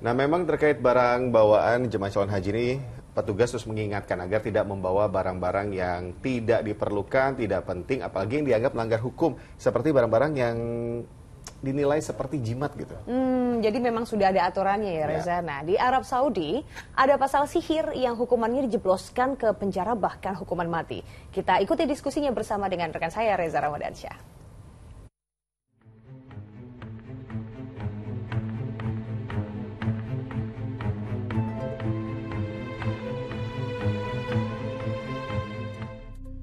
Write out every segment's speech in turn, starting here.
Nah, memang terkait barang bawaan jemaah calon haji ini, petugas terus mengingatkan agar tidak membawa barang-barang yang tidak diperlukan, tidak penting, apalagi yang dianggap melanggar hukum, seperti barang-barang yang dinilai seperti jimat gitu. Jadi memang sudah ada aturannya ya Reza. Ya. Nah, di Arab Saudi ada pasal sihir yang hukumannya dijebloskan ke penjara bahkan hukuman mati. Kita ikuti diskusinya bersama dengan rekan saya Reza Ramadhansyah.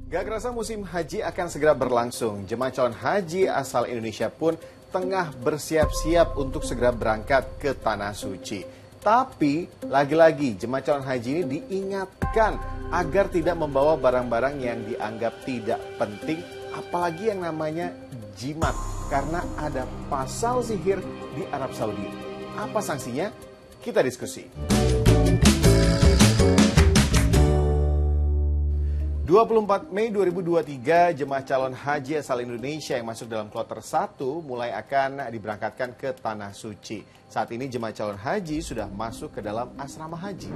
Gak kerasa musim haji akan segera berlangsung. Jemaah calon haji asal Indonesia pun tengah bersiap-siap untuk segera berangkat ke Tanah Suci. Tapi lagi-lagi jemaah calon haji ini diingatkan agar tidak membawa barang-barang yang dianggap tidak penting, apalagi yang namanya jimat, karena ada pasal sihir di Arab Saudi. Apa sanksinya? Kita diskusi. 24 Mei 2023, jemaah calon haji asal Indonesia yang masuk dalam kloter 1 mulai akan diberangkatkan ke Tanah Suci. Saat ini jemaah calon haji sudah masuk ke dalam asrama haji.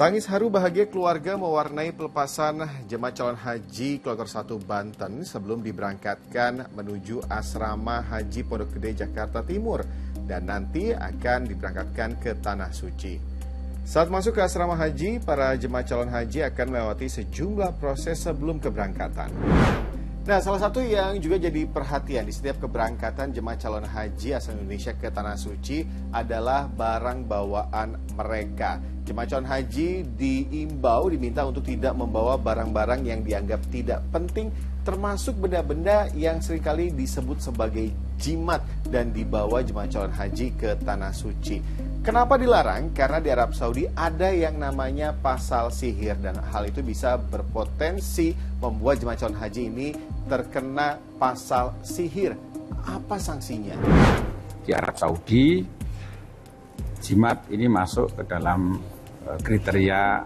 Tangis haru bahagia keluarga mewarnai pelepasan jemaah calon haji kloter 1 Banten sebelum diberangkatkan menuju asrama haji Pondok Gede, Jakarta Timur, dan nanti akan diberangkatkan ke Tanah Suci. Saat masuk ke asrama haji, para jemaah calon haji akan melewati sejumlah proses sebelum keberangkatan. Nah, salah satu yang juga jadi perhatian di setiap keberangkatan jemaah calon haji asal Indonesia ke Tanah Suci adalah barang bawaan mereka. Jemaah calon haji diimbau, diminta untuk tidak membawa barang-barang yang dianggap tidak penting, termasuk benda-benda yang seringkali disebut sebagai jimat dan dibawa jemaah calon haji ke Tanah Suci. Kenapa dilarang? Karena di Arab Saudi ada yang namanya pasal sihir, dan hal itu bisa berpotensi membuat jemaah calon haji ini terkena pasal sihir. Apa sanksinya? Di Arab Saudi, jimat ini masuk ke dalam kriteria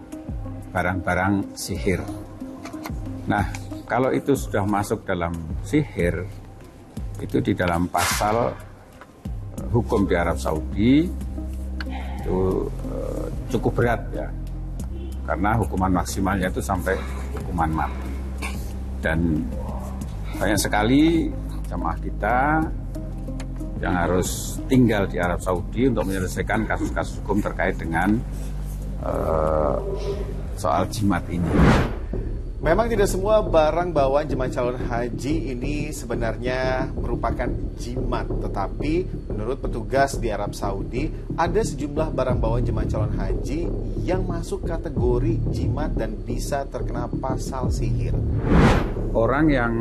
barang-barang sihir. Nah, kalau itu sudah masuk dalam sihir, itu di dalam pasal hukum di Arab Saudi, itu cukup berat ya, karena hukuman maksimalnya itu sampai hukuman mati. Dan banyak sekali jamaah kita yang harus tinggal di Arab Saudi untuk menyelesaikan kasus-kasus hukum terkait dengan soal jimat ini. Memang tidak semua barang bawaan jemaah calon haji ini sebenarnya merupakan jimat. Tetapi menurut petugas di Arab Saudi, ada sejumlah barang bawaan jemaah calon haji yang masuk kategori jimat dan bisa terkena pasal sihir. Orang yang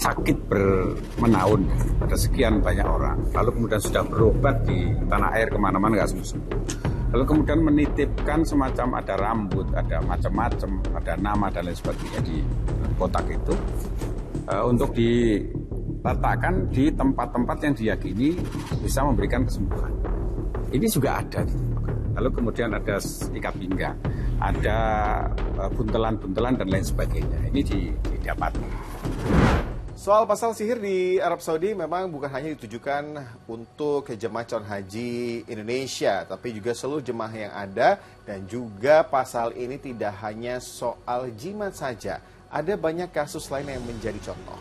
sakit bermenaun, ada sekian banyak orang, lalu kemudian sudah berobat di tanah air kemana-mana nggak sembuh, lalu kemudian menitipkan semacam ada rambut, ada macam-macam, ada nama dan lain sebagainya di kotak itu untuk diletakkan di tempat-tempat yang diyakini bisa memberikan kesembuhan. Ini juga ada. Lalu kemudian ada ikat pinggang, ada buntelan-buntelan dan lain sebagainya. Ini didapat. Soal pasal sihir di Arab Saudi memang bukan hanya ditujukan untuk jemaah calon haji Indonesia, tapi juga seluruh jemaah yang ada, dan juga pasal ini tidak hanya soal jimat saja. Ada banyak kasus lain yang menjadi contoh.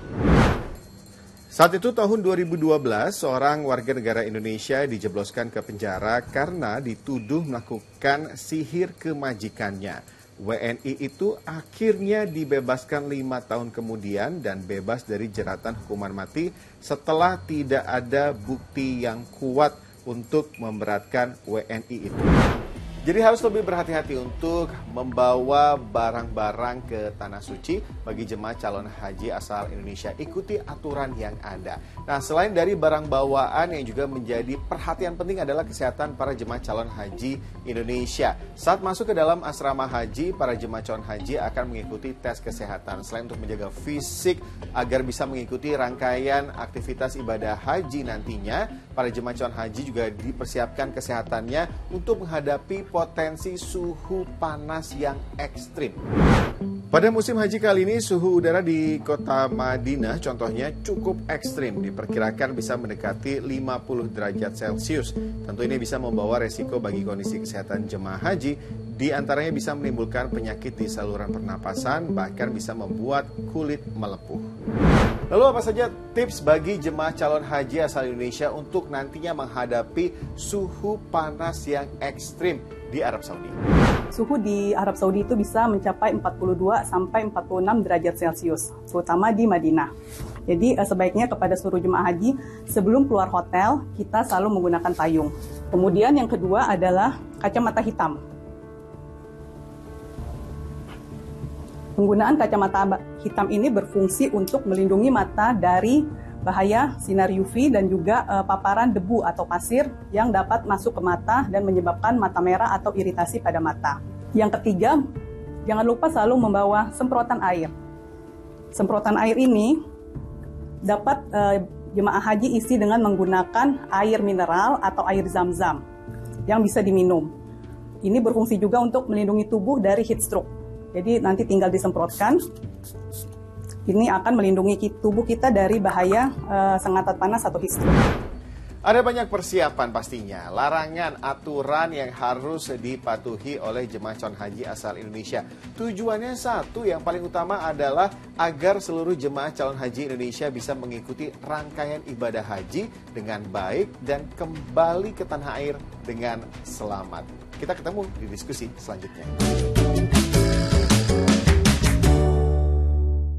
Saat itu tahun 2012, seorang warga negara Indonesia dijebloskan ke penjara karena dituduh melakukan sihir ke majikannya. WNI itu akhirnya dibebaskan 5 tahun kemudian dan bebas dari jeratan hukuman mati setelah tidak ada bukti yang kuat untuk memberatkan WNI itu. Jadi harus lebih berhati-hati untuk membawa barang-barang ke Tanah Suci bagi jemaah calon haji asal Indonesia. Ikuti aturan yang ada. Nah, selain dari barang bawaan, yang juga menjadi perhatian penting adalah kesehatan para jemaah calon haji Indonesia. Saat masuk ke dalam asrama haji, para jemaah calon haji akan mengikuti tes kesehatan. Selain untuk menjaga fisik agar bisa mengikuti rangkaian aktivitas ibadah haji nantinya, para jemaah calon haji juga dipersiapkan kesehatannya untuk menghadapi potensi suhu panas yang ekstrim. Pada musim haji kali ini, suhu udara di kota Madinah contohnya cukup ekstrim, diperkirakan bisa mendekati 50 derajat Celcius. Tentu ini bisa membawa resiko bagi kondisi kesehatan jemaah haji, di antaranya bisa menimbulkan penyakit di saluran pernapasan, bahkan bisa membuat kulit melepuh. Lalu apa saja tips bagi jemaah calon haji asal Indonesia untuk nantinya menghadapi suhu panas yang ekstrim di Arab Saudi? Suhu di Arab Saudi itu bisa mencapai 42 sampai 46 derajat Celcius, terutama di Madinah. Jadi sebaiknya kepada seluruh jemaah haji, sebelum keluar hotel, kita selalu menggunakan payung. Kemudian yang kedua adalah kacamata hitam. Penggunaan kacamata hitam ini berfungsi untuk melindungi mata dari bahaya sinar UV dan juga paparan debu atau pasir yang dapat masuk ke mata dan menyebabkan mata merah atau iritasi pada mata. Yang ketiga, jangan lupa selalu membawa semprotan air. Semprotan air ini dapat jemaah haji isi dengan menggunakan air mineral atau air zam-zam yang bisa diminum. Ini berfungsi juga untuk melindungi tubuh dari heat stroke. Jadi nanti tinggal disemprotkan, ini akan melindungi tubuh kita dari bahaya sengatan panas atau heat stroke. Ada banyak persiapan pastinya, larangan, aturan yang harus dipatuhi oleh jemaah calon haji asal Indonesia. Tujuannya satu, yang paling utama adalah agar seluruh jemaah calon haji Indonesia bisa mengikuti rangkaian ibadah haji dengan baik dan kembali ke tanah air dengan selamat. Kita ketemu di diskusi selanjutnya.